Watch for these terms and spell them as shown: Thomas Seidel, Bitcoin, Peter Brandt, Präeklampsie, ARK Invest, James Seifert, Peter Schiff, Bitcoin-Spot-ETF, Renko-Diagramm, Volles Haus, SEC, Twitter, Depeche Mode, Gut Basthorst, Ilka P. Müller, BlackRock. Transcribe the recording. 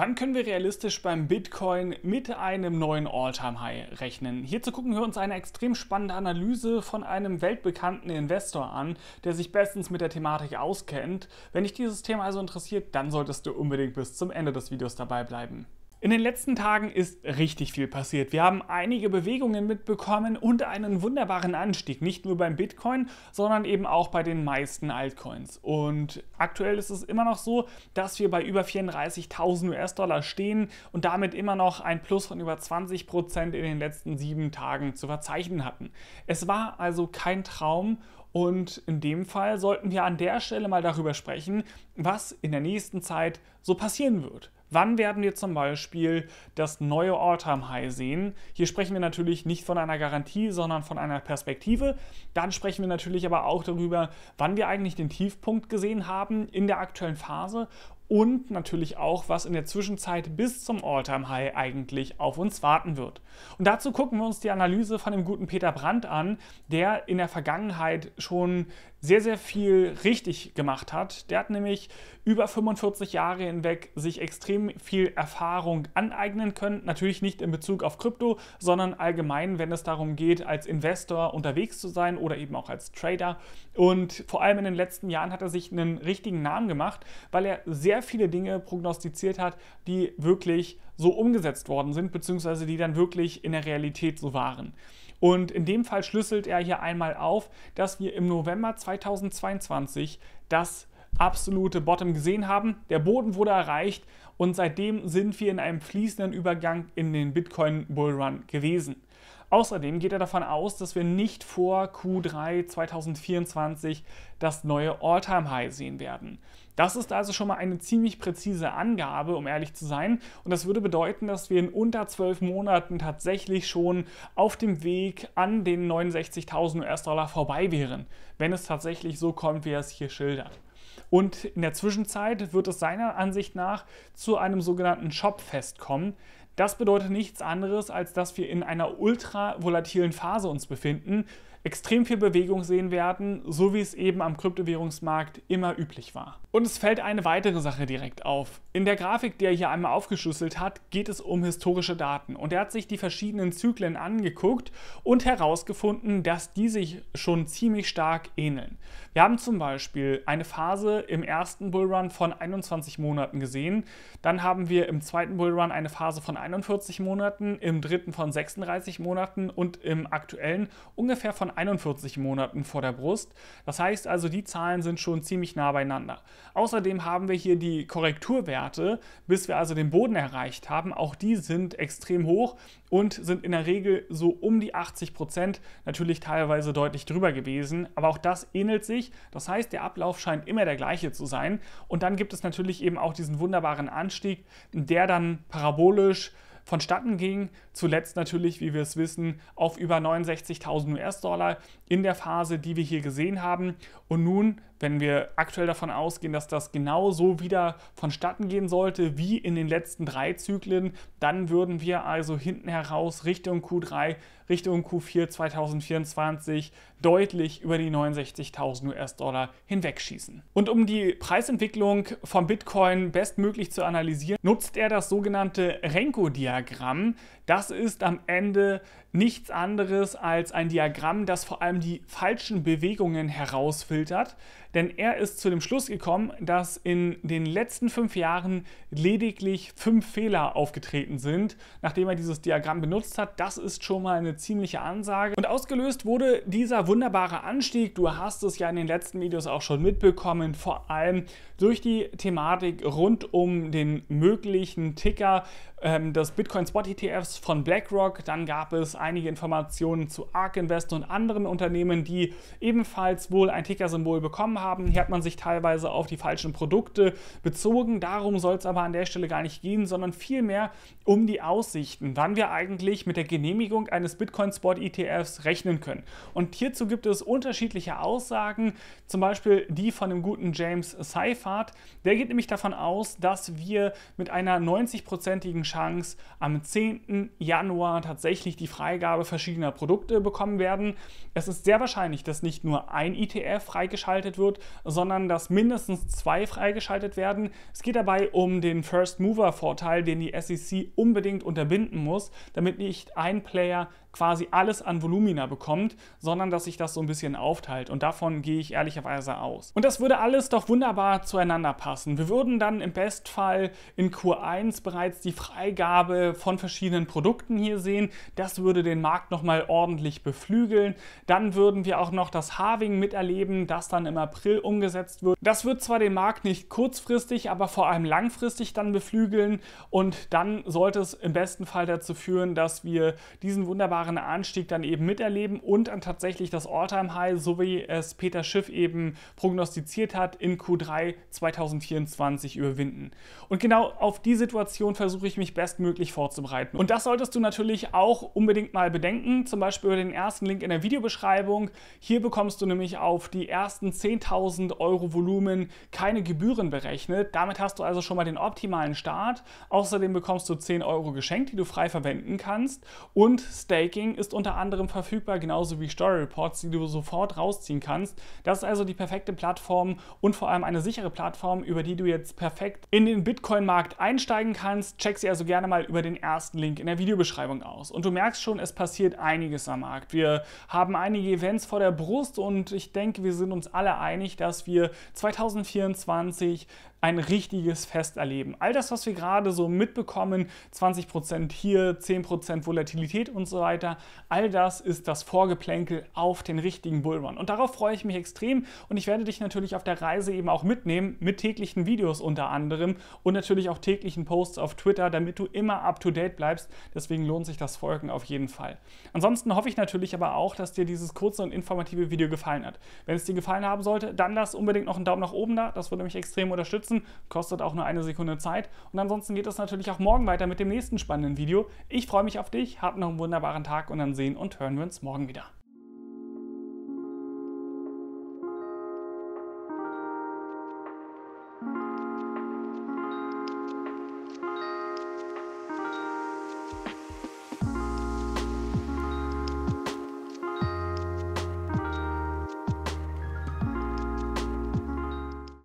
Wann können wir realistisch beim Bitcoin mit einem neuen All-Time-High rechnen? Hierzu gucken wir uns eine extrem spannende Analyse von einem weltbekannten Investor an, der sich bestens mit der Thematik auskennt. Wenn dich dieses Thema also interessiert, dann solltest du unbedingt bis zum Ende des Videos dabei bleiben. In den letzten Tagen ist richtig viel passiert. Wir haben einige Bewegungen mitbekommen und einen wunderbaren Anstieg, nicht nur beim Bitcoin, sondern eben auch bei den meisten Altcoins. Und aktuell ist es immer noch so, dass wir bei über 34.000 US-Dollar stehen und damit immer noch ein Plus von über 20% in den letzten 7 Tagen zu verzeichnen hatten. Es war also kein Traum. Und in dem Fall sollten wir an der Stelle mal darüber sprechen, was in der nächsten Zeit so passieren wird. Wann werden wir zum Beispiel das neue All-Time-High sehen? Hier sprechen wir natürlich nicht von einer Garantie, sondern von einer Perspektive. Dann sprechen wir natürlich aber auch darüber, wann wir eigentlich den Tiefpunkt gesehen haben in der aktuellen Phase und natürlich auch, was in der Zwischenzeit bis zum All-Time-High eigentlich auf uns warten wird. Und dazu gucken wir uns die Analyse von dem guten Peter Brandt an, der in der Vergangenheit schon sehr, sehr viel richtig gemacht hat. Der hat nämlich über 45 Jahre hinweg sich extrem viel Erfahrung aneignen können. Natürlich nicht in Bezug auf Krypto, sondern allgemein, wenn es darum geht, als Investor unterwegs zu sein oder eben auch als Trader. Und vor allem in den letzten Jahren hat er sich einen richtigen Namen gemacht, weil er sehr viele Dinge prognostiziert hat, die wirklich so umgesetzt worden sind, beziehungsweise die dann wirklich in der Realität so waren. Und in dem Fall schlüsselt er hier einmal auf, dass wir im November 2022 das absolute Bottom gesehen haben. Der Boden wurde erreicht und seitdem sind wir in einem fließenden Übergang in den Bitcoin-Bullrun gewesen. Außerdem geht er davon aus, dass wir nicht vor Q3 2024 das neue All-Time-High sehen werden. Das ist also schon mal eine ziemlich präzise Angabe, um ehrlich zu sein. Und das würde bedeuten, dass wir in unter 12 Monaten tatsächlich schon auf dem Weg an den 69.000 US-Dollar vorbei wären, wenn es tatsächlich so kommt, wie er es hier schildert. Und in der Zwischenzeit wird es seiner Ansicht nach zu einem sogenannten Shopfest kommen. Das bedeutet nichts anderes, als dass wir in einer ultra volatilen Phase uns befinden, extrem viel Bewegung sehen werden, so wie es eben am Kryptowährungsmarkt immer üblich war. Und es fällt eine weitere Sache direkt auf. In der Grafik, die er hier einmal aufgeschlüsselt hat, geht es um historische Daten. Und er hat sich die verschiedenen Zyklen angeguckt und herausgefunden, dass die sich schon ziemlich stark ähneln. Wir haben zum Beispiel eine Phase im ersten Bullrun von 21 Monaten gesehen. Dann haben wir im zweiten Bullrun eine Phase von 41 Monaten, im dritten von 36 Monaten und im aktuellen ungefähr von 41 Monaten vor der Brust. Das heißt also, die Zahlen sind schon ziemlich nah beieinander. Außerdem haben wir hier die Korrekturwerte, bis wir also den Boden erreicht haben. Auch die sind extrem hoch und sind in der Regel so um die 80%, natürlich teilweise deutlich drüber gewesen. Aber auch das ähnelt sich. Das heißt, der Ablauf scheint immer der gleiche zu sein. Und dann gibt es natürlich eben auch diesen wunderbaren Anstieg, der dann parabolisch vonstatten ging, zuletzt natürlich, wie wir es wissen, auf über 69.000 US-Dollar in der Phase, die wir hier gesehen haben. Und nun, wenn wir aktuell davon ausgehen, dass das genauso wieder vonstatten gehen sollte wie in den letzten 3 Zyklen, dann würden wir also hinten heraus Richtung Q3, Richtung Q4 2024 deutlich über die 69.000 US-Dollar hinwegschießen. Und um die Preisentwicklung vom Bitcoin bestmöglich zu analysieren, nutzt er das sogenannte Renko-Diagramm. Das ist am Ende nichts anderes als ein Diagramm, das vor allem die falschen Bewegungen herausfiltert. Denn er ist zu dem Schluss gekommen, dass in den letzten 5 Jahren lediglich 5 Fehler aufgetreten sind, nachdem er dieses Diagramm benutzt hat. Das ist schon mal eine ziemliche Ansage. Und ausgelöst wurde dieser wunderbare Anstieg, du hast es ja in den letzten Videos auch schon mitbekommen, vor allem durch die Thematik rund um den möglichen Ticker des Bitcoin-Spot-ETFs von BlackRock. Dann gab es einige Informationen zu ARK Invest und anderen Unternehmen, die ebenfalls wohl ein Ticker-Symbol bekommen haben. Hier hat man sich teilweise auf die falschen Produkte bezogen. Darum soll es aber an der Stelle gar nicht gehen, sondern vielmehr um die Aussichten, wann wir eigentlich mit der Genehmigung eines Bitcoin-Spot-ETFs rechnen können. Und hierzu gibt es unterschiedliche Aussagen, zum Beispiel die von dem guten James Seifert. Der geht nämlich davon aus, dass wir mit einer 90-prozentigen Chance am 10. Januar tatsächlich die Freigabe verschiedener Produkte bekommen werden. Es ist sehr wahrscheinlich, dass nicht nur ein ETF freigeschaltet wird, sondern dass mindestens zwei freigeschaltet werden. Es geht dabei um den First-Mover-Vorteil, den die SEC unbedingt unterbinden muss, damit nicht ein Player quasi alles an Volumina bekommt, sondern dass sich das so ein bisschen aufteilt. Und davon gehe ich ehrlicherweise aus. Und das würde alles doch wunderbar zueinander passen. Wir würden dann im Bestfall in Q1 bereits die Freigabe von verschiedenen Produkten hier sehen. Das würde den Markt nochmal ordentlich beflügeln. Dann würden wir auch noch das Halving miterleben, das dann im April umgesetzt wird. Das wird zwar den Markt nicht kurzfristig, aber vor allem langfristig dann beflügeln. Und dann sollte es im besten Fall dazu führen, dass wir diesen wunderbaren Anstieg dann eben miterleben und dann tatsächlich das All-Time-High, so wie es Peter Schiff eben prognostiziert hat, in Q3 2024 überwinden. Und genau auf die Situation versuche ich mich bestmöglich vorzubereiten. Und das solltest du natürlich auch unbedingt mal bedenken, zum Beispiel über den ersten Link in der Videobeschreibung. Hier bekommst du nämlich auf die ersten 10.000 Euro Volumen keine Gebühren berechnet. Damit hast du also schon mal den optimalen Start. Außerdem bekommst du 10 Euro geschenkt, die du frei verwenden kannst. Und Staking ist unter anderem verfügbar, genauso wie Story Reports, die du sofort rausziehen kannst. Das ist also die perfekte Plattform und vor allem eine sichere Plattform, über die du jetzt perfekt in den Bitcoin-Markt einsteigen kannst. Check sie also gerne mal über den ersten Link in der Videobeschreibung aus. Und du merkst schon, es passiert einiges am Markt. Wir haben einige Events vor der Brust und ich denke, wir sind uns alle einig, dass wir 2024 ein richtiges Fest erleben. All das, was wir gerade so mitbekommen, 20% hier, 10% Volatilität und so weiter, all das ist das Vorgeplänkel auf den richtigen Bullrun. Und darauf freue ich mich extrem und ich werde dich natürlich auf der Reise eben auch mitnehmen, mit täglichen Videos unter anderem und natürlich auch täglichen Posts auf Twitter, damit du immer up-to-date bleibst. Deswegen lohnt sich das Folgen auf jeden Fall. Ansonsten hoffe ich natürlich aber auch, dass dir dieses kurze und informative Video gefallen hat. Wenn es dir gefallen haben sollte, dann lass unbedingt noch einen Daumen nach oben da, das würde mich extrem unterstützen. Kostet auch nur eine Sekunde Zeit. Und ansonsten geht es natürlich auch morgen weiter mit dem nächsten spannenden Video. Ich freue mich auf dich, hab noch einen wunderbaren Tag und dann sehen und hören wir uns morgen wieder.